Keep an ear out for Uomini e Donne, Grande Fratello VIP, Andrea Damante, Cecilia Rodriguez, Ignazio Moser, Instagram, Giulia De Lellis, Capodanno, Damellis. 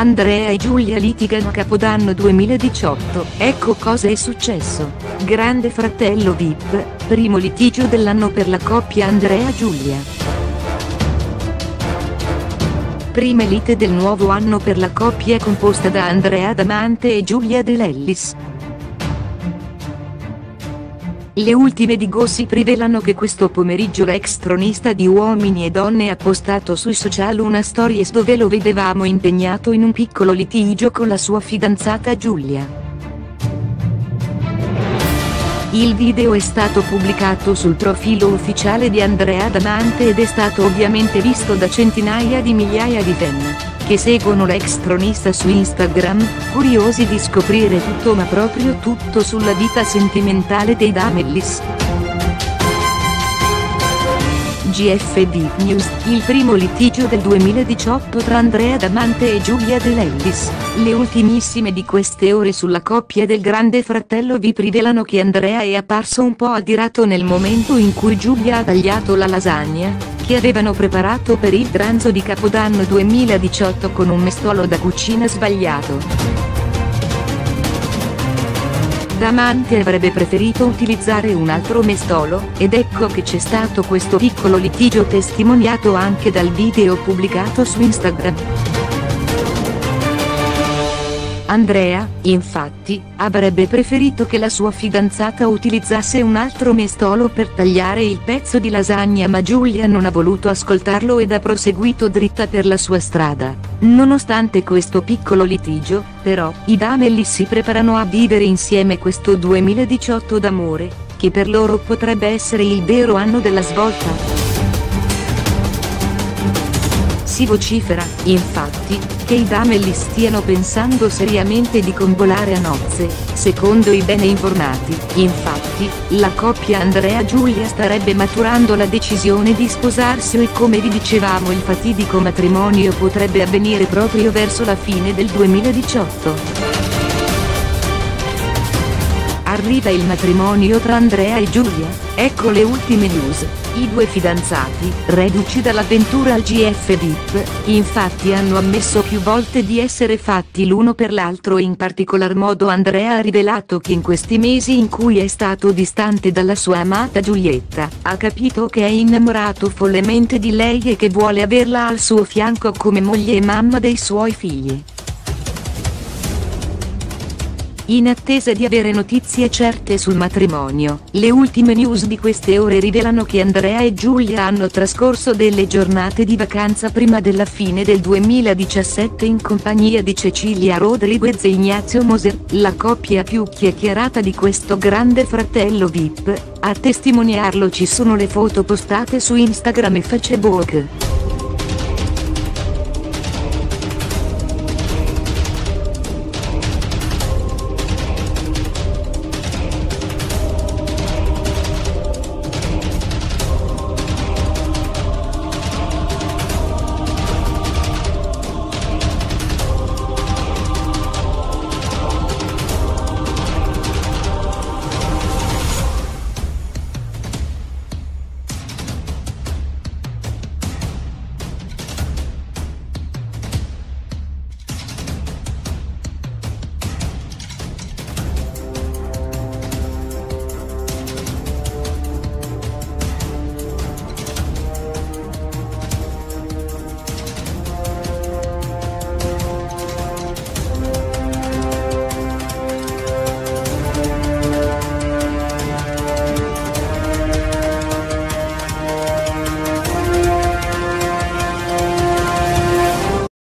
Andrea e Giulia litigano a Capodanno 2018, ecco cosa è successo. Grande Fratello VIP, primo litigio dell'anno per la coppia Andrea-Giulia. Prime lite del nuovo anno per la coppia composta da Andrea Damante e Giulia De Lellis. Le ultime di gossip rivelano che questo pomeriggio l'ex tronista di Uomini e Donne ha postato sui social una stories dove lo vedevamo impegnato in un piccolo litigio con la sua fidanzata Giulia. Il video è stato pubblicato sul profilo ufficiale di Andrea Damante ed è stato ovviamente visto da centinaia di migliaia di fan, che seguono l'ex tronista su Instagram, curiosi di scoprire tutto, ma proprio tutto, sulla vita sentimentale dei Damellis. GFD News, il primo litigio del 2018 tra Andrea Damante e Giulia De Lellis. Le ultimissime di queste ore sulla coppia del Grande Fratello vi rivelano che Andrea è apparso un po' adirato nel momento in cui Giulia ha tagliato la lasagna che avevano preparato per il pranzo di Capodanno 2018 con un mestolo da cucina sbagliato. Damante avrebbe preferito utilizzare un altro mestolo, ed ecco che c'è stato questo piccolo litigio, testimoniato anche dal video pubblicato su Instagram. Andrea, infatti, avrebbe preferito che la sua fidanzata utilizzasse un altro mestolo per tagliare il pezzo di lasagna, ma Giulia non ha voluto ascoltarlo ed ha proseguito dritta per la sua strada. Nonostante questo piccolo litigio, però, i Damellis si preparano a vivere insieme questo 2018 d'amore, che per loro potrebbe essere il vero anno della svolta. Si vocifera, infatti, che i Damellis stiano pensando seriamente di convolare a nozze. Secondo i bene informati, infatti, la coppia Andrea-Giulia starebbe maturando la decisione di sposarsi e, come vi dicevamo, il fatidico matrimonio potrebbe avvenire proprio verso la fine del 2018. Arriva il matrimonio tra Andrea e Giulia, ecco le ultime news. I due fidanzati, reduci dall'avventura al GF VIP, infatti hanno ammesso più volte di essere fatti l'uno per l'altro e in particolar modo Andrea ha rivelato che in questi mesi in cui è stato distante dalla sua amata Giulietta, ha capito che è innamorato follemente di lei e che vuole averla al suo fianco come moglie e mamma dei suoi figli. In attesa di avere notizie certe sul matrimonio, le ultime news di queste ore rivelano che Andrea e Giulia hanno trascorso delle giornate di vacanza prima della fine del 2017 in compagnia di Cecilia Rodriguez e Ignazio Moser, la coppia più chiacchierata di questo Grande Fratello VIP. A testimoniarlo ci sono le foto postate su Instagram e Facebook.